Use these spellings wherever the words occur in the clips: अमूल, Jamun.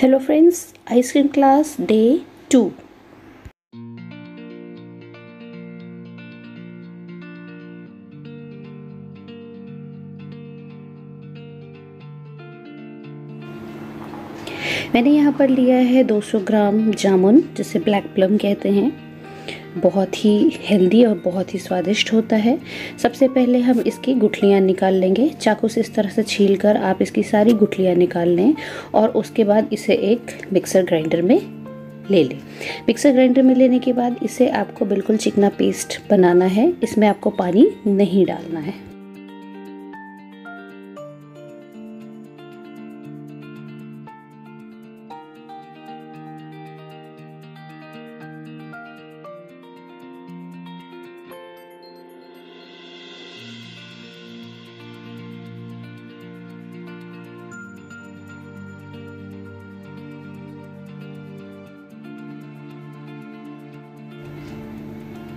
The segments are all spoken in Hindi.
Hello friends, ice cream class day 2। मैंने यहाँ पर लिया है 200 ग्राम जामुन, जिसे ब्लैक प्लम कहते हैं। बहुत ही हेल्दी और बहुत ही स्वादिष्ट होता है। सबसे पहले हम इसकी गुठलियाँ निकाल लेंगे। चाकू से इस तरह से छीलकर आप इसकी सारी गुठलियाँ निकाल लें और उसके बाद इसे एक मिक्सर ग्राइंडर में ले लें। मिक्सर ग्राइंडर में लेने के बाद इसे आपको बिल्कुल चिकना पेस्ट बनाना है। इसमें आपको पानी नहीं डालना है।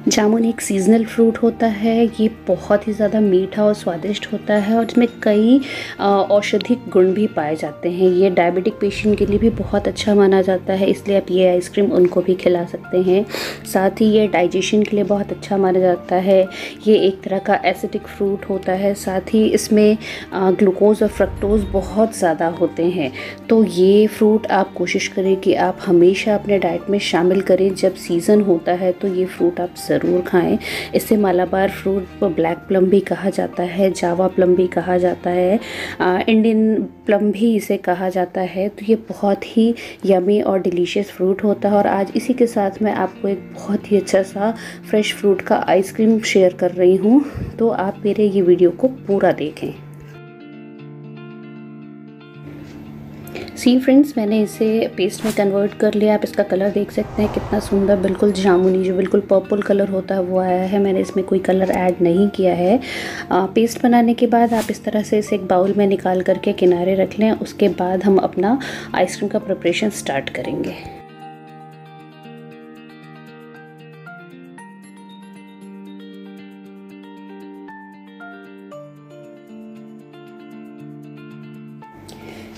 जामुन एक सीजनल फ्रूट होता है। ये बहुत ही ज़्यादा मीठा और स्वादिष्ट होता है और इसमें कई औषधिक गुण भी पाए जाते हैं। ये डायबिटिक पेशेंट के लिए भी बहुत अच्छा माना जाता है, इसलिए आप ये आइसक्रीम उनको भी खिला सकते हैं। साथ ही ये डाइजेशन के लिए बहुत अच्छा माना जाता है। ये एक तरह का एसिडिक फ्रूट होता है। साथ ही इसमें ग्लूकोज और फ्रक्टोज बहुत ज़्यादा होते हैं। तो ये फ्रूट आप कोशिश करें कि आप हमेशा अपने डाइट में शामिल करें। जब सीज़न होता है तो ये फ्रूट आप ज़रूर खाएं। इसे मालाबार फ्रूट, ब्लैक प्लम भी कहा जाता है, जावा प्लम भी कहा जाता है, इंडियन प्लम भी इसे कहा जाता है। तो ये बहुत ही यमी और डिलीशियस फ्रूट होता है। और आज इसी के साथ मैं आपको एक बहुत ही अच्छा सा फ्रेश फ्रूट का आइसक्रीम शेयर कर रही हूँ। तो आप मेरे ये वीडियो को पूरा देखें। सी फ्रेंड्स, मैंने इसे पेस्ट में कन्वर्ट कर लिया। आप इसका कलर देख सकते हैं कितना सुंदर, बिल्कुल जामुनी, जो बिल्कुल पर्पल कलर होता है वो आया है। मैंने इसमें कोई कलर ऐड नहीं किया है। पेस्ट बनाने के बाद आप इस तरह से इसे एक बाउल में निकाल करके किनारे रख लें। उसके बाद हम अपना आइसक्रीम का प्रिपरेशन स्टार्ट करेंगे।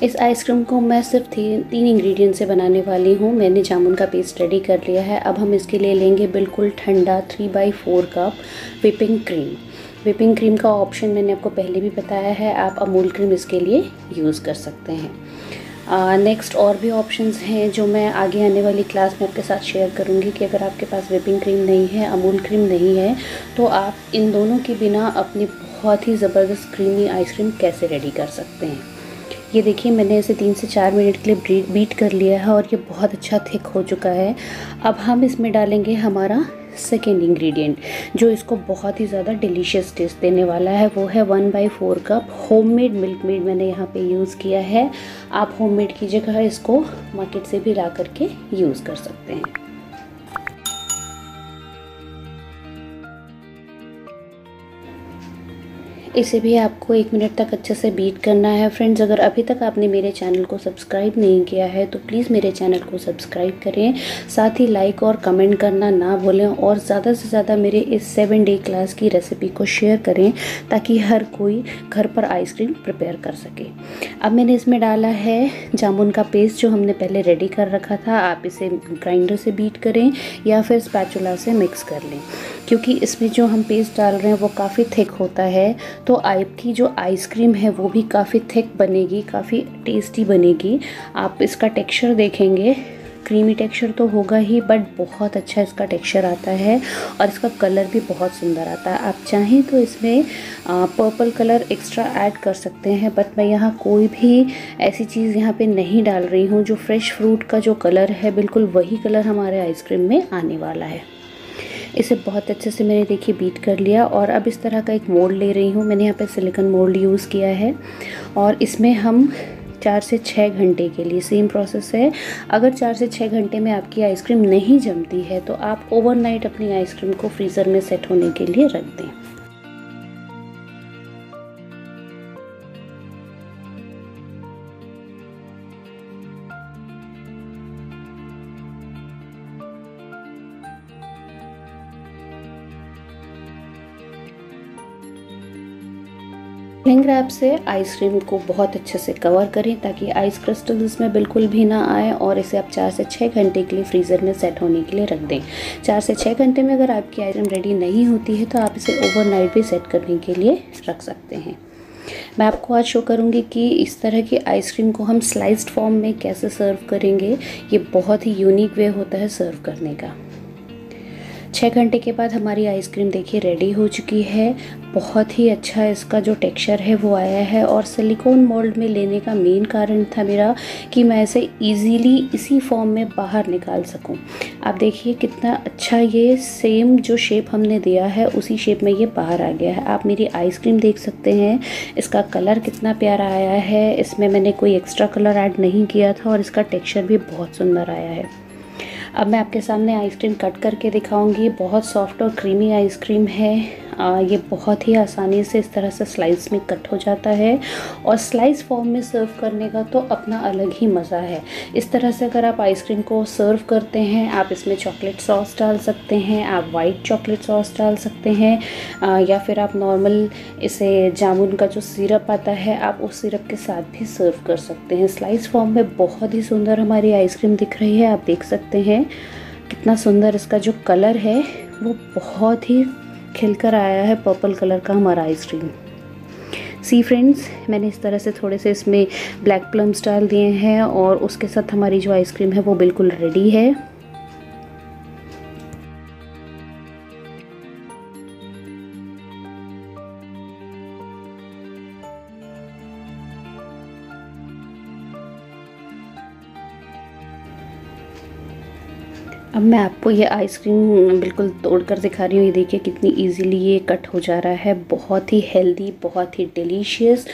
इस आइसक्रीम को मैं सिर्फ 3 इंग्रेडिएंट से बनाने वाली हूँ। मैंने जामुन का पेस्ट रेडी कर लिया है। अब हम इसके लिए लेंगे बिल्कुल ठंडा 3/4 cup whipping cream. Whipping cream का ऑप्शन मैंने आपको पहले भी बताया है, आप अमूल क्रीम इसके लिए यूज़ कर सकते हैं। नेक्स्ट और भी ऑप्शंस हैं जो मैं आगे आने वाली क्लास में आपके साथ शेयर करूँगी कि अगर आपके पास व्हिपिंग क्रीम नहीं है, अमूल क्रीम नहीं है, तो आप इन दोनों के बिना अपनी बहुत ही ज़बरदस्त क्रीमी आइसक्रीम कैसे रेडी कर सकते हैं। ये देखिए, मैंने इसे 3 से 4 मिनट के लिए बीट कर लिया है और ये बहुत अच्छा थिक हो चुका है। अब हम इसमें डालेंगे हमारा सेकेंड इंग्रेडिएंट, जो इसको बहुत ही ज़्यादा डिलीशियस टेस्ट देने वाला है। वो है 1/4 कप होममेड मिल्क मेड। मैंने यहाँ पे यूज़ किया है। आप होममेड की जगह इसको मार्केट से भी ला करके यूज़ कर सकते हैं। इसे भी आपको 1 मिनट तक अच्छे से बीट करना है। फ्रेंड्स, अगर अभी तक आपने मेरे चैनल को सब्सक्राइब नहीं किया है तो प्लीज़ मेरे चैनल को सब्सक्राइब करें। साथ ही लाइक और कमेंट करना ना भूलें और ज़्यादा से ज़्यादा मेरे इस 7-day क्लास की रेसिपी को शेयर करें ताकि हर कोई घर पर आइसक्रीम प्रिपेयर कर सके। अब मैंने इसमें डाला है जामुन का पेस्ट, जो हमने पहले रेडी कर रखा था। आप इसे ग्राइंडर से बीट करें या फिर स्पैचुला से मिक्स कर लें, क्योंकि इसमें जो हम पेस्ट डाल रहे हैं वो काफ़ी थिक होता है। तो आपकी जो आइसक्रीम है वो भी काफ़ी थिक बनेगी, काफ़ी टेस्टी बनेगी। आप इसका टेक्सचर देखेंगे, क्रीमी टेक्सचर तो होगा ही, बट बहुत अच्छा इसका टेक्सचर आता है और इसका कलर भी बहुत सुंदर आता है। आप चाहें तो इसमें पर्पल कलर एक्स्ट्रा ऐड कर सकते हैं, बट मैं यहाँ कोई भी ऐसी चीज़ यहाँ पे नहीं डाल रही हूँ। जो फ्रेश फ्रूट का जो कलर है, बिल्कुल वही कलर हमारे आइसक्रीम में आने वाला है। इसे बहुत अच्छे से मैंने देखिए बीट कर लिया और अब इस तरह का एक मोल्ड ले रही हूँ। मैंने यहाँ पे सिलिकॉन मोल्ड यूज़ किया है और इसमें हम 4 से 6 घंटे के लिए, सेम प्रोसेस है। अगर 4 से 6 घंटे में आपकी आइसक्रीम नहीं जमती है तो आप ओवरनाइट अपनी आइसक्रीम को फ्रीज़र में सेट होने के लिए रख दें। क्लिंग रैप से आइसक्रीम को बहुत अच्छे से कवर करें ताकि आइस क्रिस्टल इसमें बिल्कुल भी ना आए और इसे आप 4 से 6 घंटे के लिए फ्रीज़र में सेट होने के लिए रख दें। 4 से 6 घंटे में अगर आपकी आइसक्रीम रेडी नहीं होती है तो आप इसे ओवरनाइट भी सेट करने के लिए रख सकते हैं। मैं आपको आज शो करूंगी कि इस तरह की आइसक्रीम को हम स्लाइस्ड फॉर्म में कैसे सर्व करेंगे। ये बहुत ही यूनिक वे होता है सर्व करने का। 6 घंटे के बाद हमारी आइसक्रीम देखिए रेडी हो चुकी है। बहुत ही अच्छा इसका जो टेक्सचर है वो आया है और सिलिकॉन मोल्ड में लेने का मेन कारण था मेरा कि मैं इसे इजीली इसी फॉर्म में बाहर निकाल सकूं। आप देखिए कितना अच्छा ये सेम जो शेप हमने दिया है उसी शेप में ये बाहर आ गया है। आप मेरी आइसक्रीम देख सकते हैं, इसका कलर कितना प्यारा आया है। इसमें मैंने कोई एक्स्ट्रा कलर ऐड नहीं किया था और इसका टेक्सचर भी बहुत सुंदर आया है। अब मैं आपके सामने आइसक्रीम कट करके दिखाऊंगी। बहुत सॉफ्ट और क्रीमी आइसक्रीम है। ये बहुत ही आसानी से इस तरह से स्लाइस में कट हो जाता है और स्लाइस फॉर्म में सर्व करने का तो अपना अलग ही मज़ा है। इस तरह से अगर आप आइसक्रीम को सर्व करते हैं, आप इसमें चॉकलेट सॉस डाल सकते हैं, आप वाइट चॉकलेट सॉस डाल सकते हैं या फिर आप नॉर्मल इसे जामुन का जो सिरप आता है आप उस सिरप के साथ भी सर्व कर सकते हैं। स्लाइस फॉर्म में बहुत ही सुंदर हमारी आइसक्रीम दिख रही है। आप देख सकते हैं कितना सुंदर इसका जो कलर है वो बहुत ही खिलकर आया है। पर्पल कलर का हमारा आइसक्रीम। सी फ्रेंड्स, मैंने इस तरह से थोड़े से इसमें ब्लैक प्लम्स डाल दिए हैं और उसके साथ हमारी जो आइसक्रीम है वो बिल्कुल रेडी है। अब मैं आपको ये आइसक्रीम बिल्कुल तोड़कर दिखा रही हूँ। ये देखिए कितनी इजीली ये कट हो जा रहा है। बहुत ही हेल्दी, बहुत ही डिलीशियस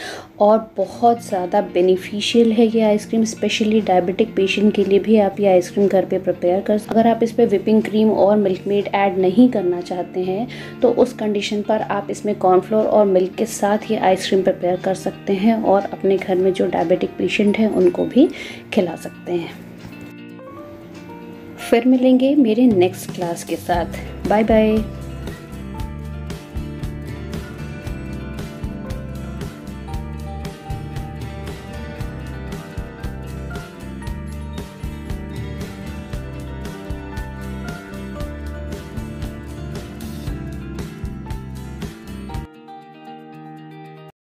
और बहुत ज़्यादा बेनिफिशियल है ये आइसक्रीम। स्पेशली डायबिटिक पेशेंट के लिए भी आप ये आइसक्रीम घर पे प्रिपेयर कर सकते हैं। अगर आप इस पर विपिंग क्रीम और मिल्क मेड ऐड नहीं करना चाहते हैं तो उस कंडीशन पर आप इसमें कॉर्नफ्लोर और मिल्क के साथ ये आइसक्रीम प्रिपेयर कर सकते हैं और अपने घर में जो डायबिटिक पेशेंट हैं उनको भी खिला सकते हैं। फिर मिलेंगे मेरे नेक्स्ट क्लास के साथ। Bye bye.